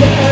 Yeah.